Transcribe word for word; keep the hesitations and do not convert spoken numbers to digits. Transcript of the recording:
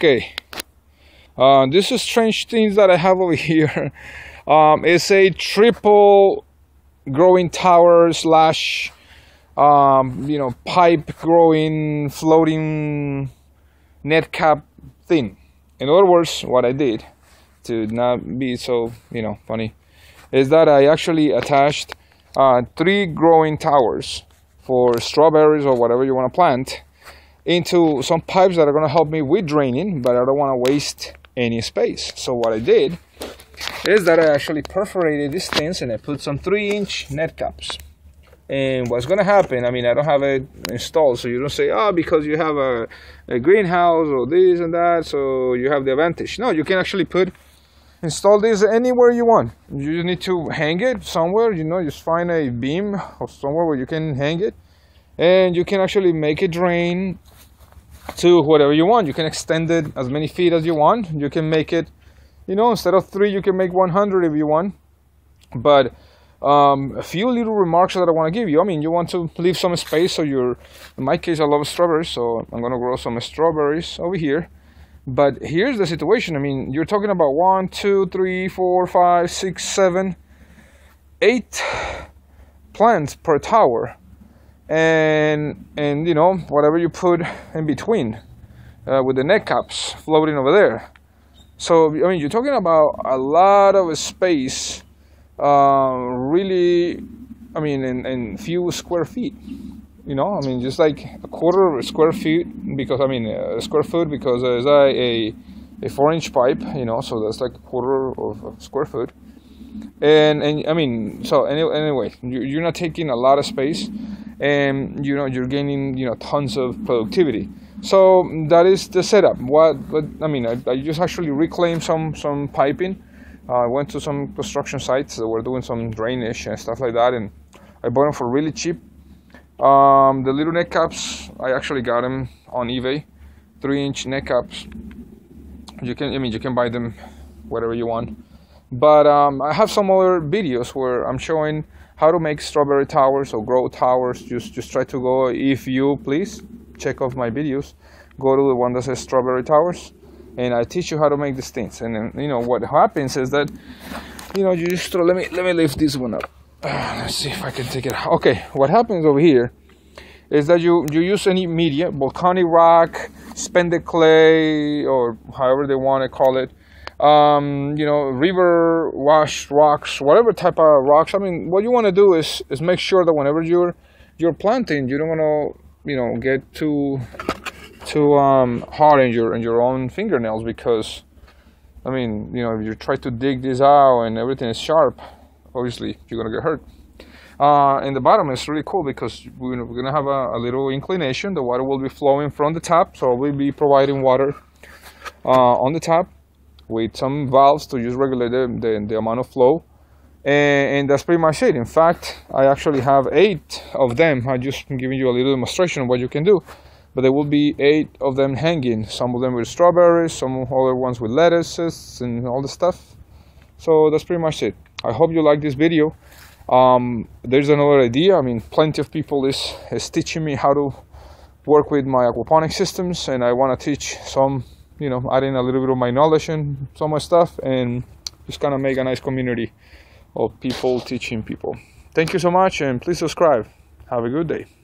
Okay, uh, this is strange things that I have over here. Um, it's a triple growing tower slash um, you know, pipe growing floating net cap thing. In other words, what I did to not be so, you know, funny, is that I actually attached uh, three growing towers for strawberries or whatever you want to plant into some pipes that are going to help me with draining, but I don't want to waste any space. So what I did is that I actually perforated these things and I put some three inch net caps. And what's going to happen, I mean, I don't have it installed, so you don't say, oh, because you have a, a greenhouse or this and that, so you have the advantage. No, you can actually put, install this anywhere you want. You just need to hang it somewhere, you know, just find a beam or somewhere where you can hang it. And you can actually make it drain to whatever you want. You can extend it as many feet as you want. You can make it, you know, instead of three, you can make one hundred if you want. But um, a few little remarks that I want to give you. I mean, you want to leave some space. So you're, in my case, I love strawberries. So I'm going to grow some strawberries over here. But here's the situation. I mean, you're talking about one, two, three, four, five, six, seven, eight plants per tower. And, and you know, whatever you put in between uh, with the net caps floating over there. So, I mean, you're talking about a lot of space, uh, really, I mean, in, in few square feet, you know, I mean, just like a quarter of a square feet because, I mean, a square foot because it's a, a, a four inch pipe, you know, so that's like a quarter of a square foot. And, and I mean, so any, anyway, you're not taking a lot of space. And you know, you're gaining, you know, tons of productivity. So that is the setup. What, what I mean, I, I just actually reclaimed some some piping. Uh, I went to some construction sites that were doing some drainage and stuff like that, and I bought them for really cheap. Um, the little net caps, I actually got them on eBay, three inch net caps. You can, I mean, you can buy them wherever you want. But um, I have some other videos where I'm showing how to make strawberry towers or grow towers. Just, just try to go, if you please, check off my videos. Go to the one that says strawberry towers, and I teach you how to make these things. And then, you know, what happens is that, you know, you just throw, let me, let me lift this one up. Uh, let's see if I can take it out. Okay, what happens over here is that you, you use any media, volcanic rock, spanded clay, or however they want to call it. Um, you know, river wash rocks, whatever type of rocks. I mean, what you want to do is is make sure that whenever you're you're planting, you don't want to, you know, get too too um, hard in your in your own fingernails, because, I mean, you know, if you try to dig this out and everything is sharp, obviously you're gonna get hurt. Uh, and the bottom is really cool because we're gonna have a, a little inclination. The water will be flowing from the tap, so we'll be providing water uh, on the tap, with some valves to just regulate the, the, the amount of flow. And, and that's pretty much it. In fact, I actually have eight of them. I'm just giving you a little demonstration of what you can do. But there will be eight of them hanging. Some of them with strawberries, some other ones with lettuces and all the stuff. So that's pretty much it. I hope you like this video. Um, there's another idea. I mean, plenty of people is, is teaching me how to work with my aquaponic systems. And I want to teach some, you know, adding a little bit of my knowledge and some of my stuff, and just kind of make a nice community of people teaching people. Thank you so much, and please subscribe. Have a good day.